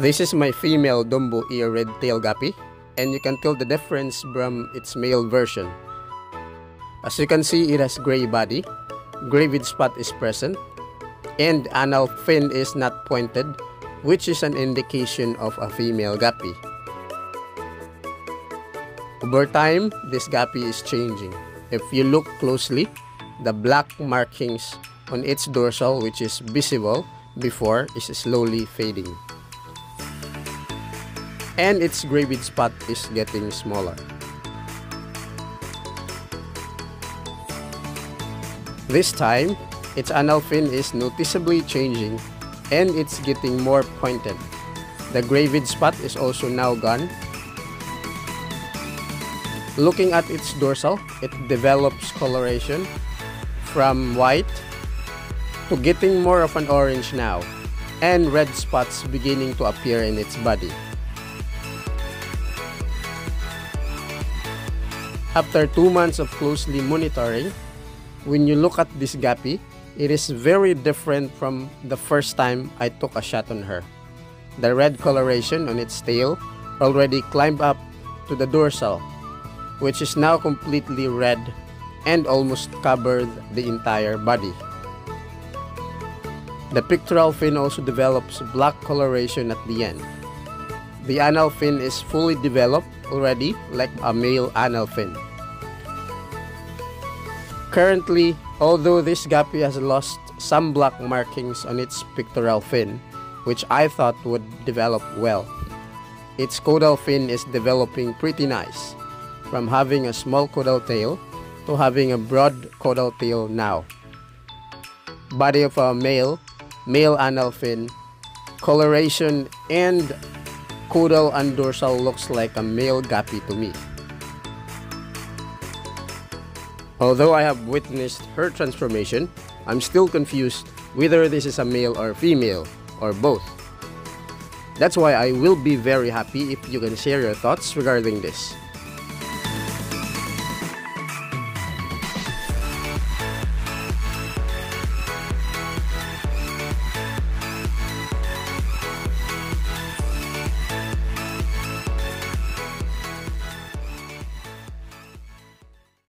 This is my female Dumbo ear red-tailed guppy, and you can tell the difference from its male version. As you can see, it has gray body, gray with spot is present, and anal fin is not pointed, which is an indication of a female guppy. Over time, this guppy is changing. If you look closely, the black markings on its dorsal, which is visible before, is slowly fading. And its gray with spot is getting smaller. This time, its anal fin is noticeably changing and it's getting more pointed. The gray with spot is also now gone. Looking at its dorsal, it develops coloration from white to getting more of an orange now, and red spots beginning to appear in its body. After 2 months of closely monitoring, when you look at this guppy, it is very different from the first time I took a shot on her. The red coloration on its tail already climbed up to the dorsal, which is now completely red and almost covered the entire body. The pectoral fin also develops black coloration at the end. The anal fin is fully developed already, like a male anal fin. Currently, although this guppy has lost some black markings on its pectoral fin, which I thought would develop well, its caudal fin is developing pretty nice, from having a small caudal tail to having a broad caudal tail now. Body of a male anal fin, coloration, and caudal and dorsal looks like a male guppy to me. Although I have witnessed her transformation, I'm still confused whether this is a male or female, or both. That's why I will be very happy if you can share your thoughts regarding this.